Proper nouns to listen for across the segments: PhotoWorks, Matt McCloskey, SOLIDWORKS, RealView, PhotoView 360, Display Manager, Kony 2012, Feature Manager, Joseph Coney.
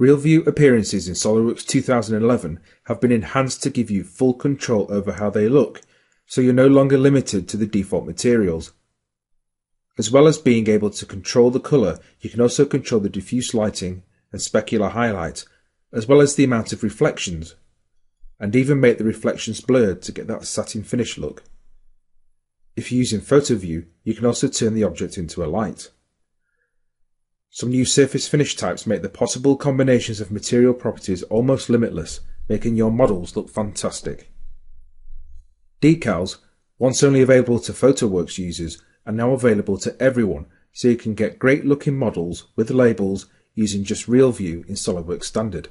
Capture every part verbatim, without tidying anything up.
RealView appearances in SOLIDWORKS two thousand eleven have been enhanced to give you full control over how they look, so you're no longer limited to the default materials. As well as being able to control the colour, you can also control the diffuse lighting and specular highlight, as well as the amount of reflections, and even make the reflections blurred to get that satin finish look. If you're using PhotoView, you can also turn the object into a light. Some new surface finish types make the possible combinations of material properties almost limitless, making your models look fantastic. Decals, once only available to PhotoWorks users, are now available to everyone, so you can get great looking models with labels using just RealView in SOLIDWORKS Standard.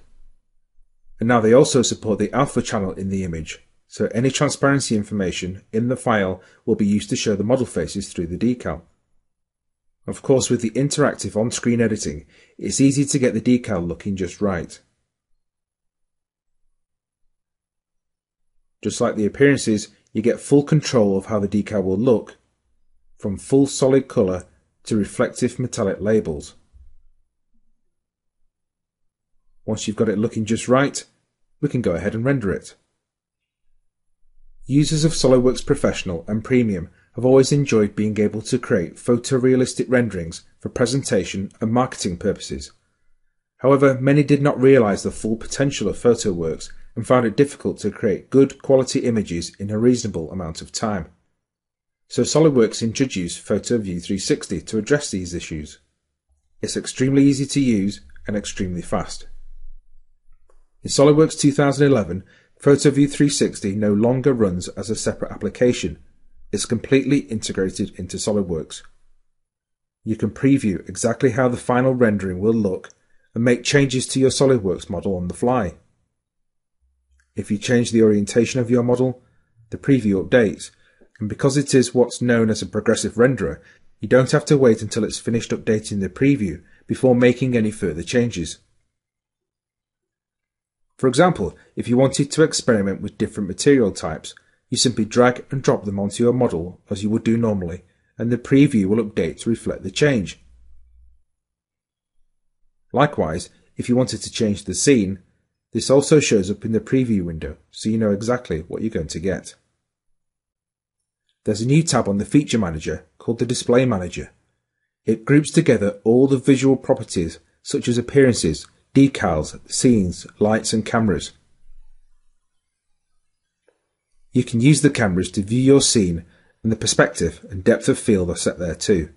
And now they also support the alpha channel in the image, so any transparency information in the file will be used to show the model faces through the decal. Of course, with the interactive on-screen editing, it's easy to get the decal looking just right. Just like the appearances, you get full control of how the decal will look, from full solid colour to reflective metallic labels. Once you've got it looking just right, we can go ahead and render it. Users of SOLIDWORKS Professional and Premium have always enjoyed being able to create photorealistic renderings for presentation and marketing purposes. However, many did not realise the full potential of PhotoWorks and found it difficult to create good quality images in a reasonable amount of time. So SOLIDWORKS introduced PhotoView three sixty to address these issues. It's extremely easy to use and extremely fast. In SOLIDWORKS two thousand eleven, PhotoView three sixty no longer runs as a separate application. It's completely integrated into SOLIDWORKS. You can preview exactly how the final rendering will look and make changes to your SOLIDWORKS model on the fly. If you change the orientation of your model, the preview updates, and because it is what's known as a progressive renderer, you don't have to wait until it's finished updating the preview before making any further changes. For example, if you wanted to experiment with different material types, you simply drag and drop them onto your model as you would do normally, and the preview will update to reflect the change. Likewise, if you wanted to change the scene, this also shows up in the preview window, so you know exactly what you're going to get. There's a new tab on the Feature Manager called the Display Manager. It groups together all the visual properties such as appearances, decals, scenes, lights and cameras. You can use the cameras to view your scene, and the perspective and depth of field are set there too.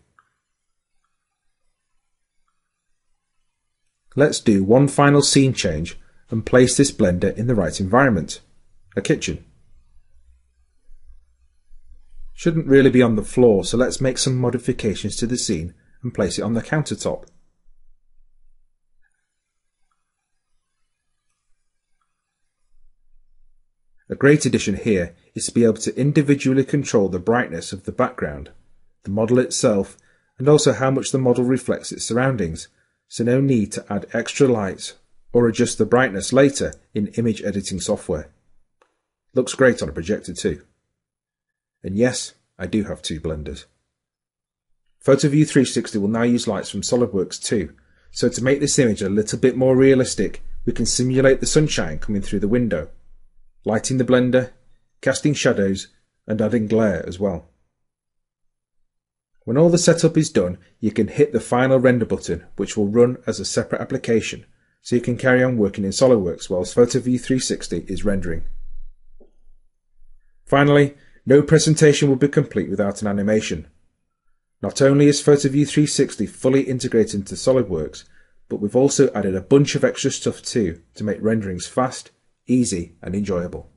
Let's do one final scene change and place this blender in the right environment, a kitchen. Shouldn't really be on the floor, so let's make some modifications to the scene and place it on the countertop. A great addition here is to be able to individually control the brightness of the background, the model itself, and also how much the model reflects its surroundings, so no need to add extra lights or adjust the brightness later in image editing software. Looks great on a projector too. And yes, I do have two blenders. PhotoView three sixty will now use lights from SOLIDWORKS too, so to make this image a little bit more realistic, we can simulate the sunshine coming through the window, lighting the blender, casting shadows, and adding glare as well. When all the setup is done, you can hit the final render button, which will run as a separate application, so you can carry on working in SOLIDWORKS whilst PhotoView three sixty is rendering. Finally, no presentation will be complete without an animation. Not only is PhotoView three sixty fully integrated into SOLIDWORKS, but we've also added a bunch of extra stuff too to make renderings fast, easy and enjoyable.